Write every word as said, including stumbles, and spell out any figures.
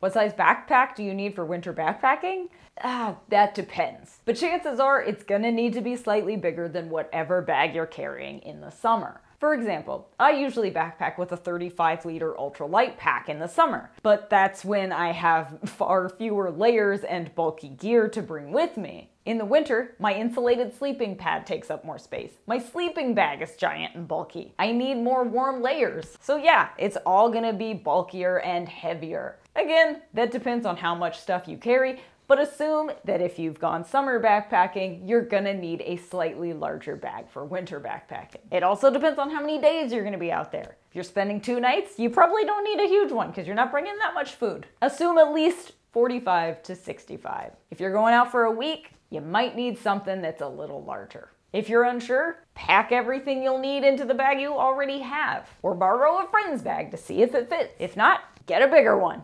What size backpack do you need for winter backpacking? Ah, that depends. But chances are it's gonna need to be slightly bigger than whatever bag you're carrying in the summer. For example, I usually backpack with a thirty-five liter ultralight pack in the summer, but that's when I have far fewer layers and bulky gear to bring with me. In the winter, my insulated sleeping pad takes up more space. My sleeping bag is giant and bulky. I need more warm layers. So yeah, it's all gonna be bulkier and heavier. Again, that depends on how much stuff you carry, but assume that if you've gone summer backpacking, you're gonna need a slightly larger bag for winter backpacking. It also depends on how many days you're gonna be out there. If you're spending two nights, you probably don't need a huge one because you're not bringing that much food. Assume at least forty-five to sixty-five. If you're going out for a week, you might need something that's a little larger. If you're unsure, pack everything you'll need into the bag you already have, or borrow a friend's bag to see if it fits. If not, get a bigger one.